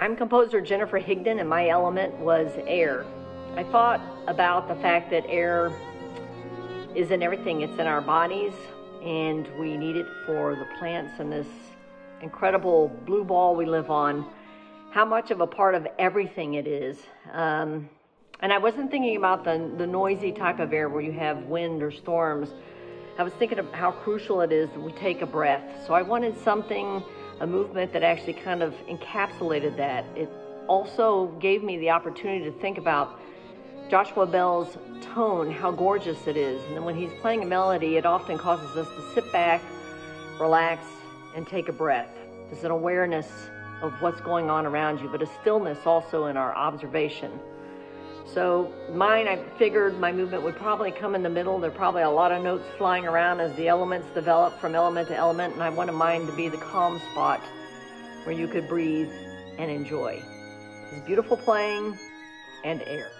I'm composer Jennifer Higdon, and my element was air. I thought about the fact that air is in everything. It's in our bodies, and we need it for the plants and this incredible blue ball we live on. How much of a part of everything it is. And I wasn't thinking about the noisy type of air where you have wind or storms. I was thinking of how crucial it is that we take a breath. So I wanted something, a movement that actually kind of encapsulated that. It also gave me the opportunity to think about Joshua Bell's tone, how gorgeous it is. And then when he's playing a melody, it often causes us to sit back, relax, and take a breath. There's an awareness of what's going on around you, but a stillness also in our observation. So mine, I figured my movement would probably come in the middle. There are probably a lot of notes flying around as the elements develop from element to element, and I wanted mine to be the calm spot where you could breathe and enjoy. It's beautiful playing and air.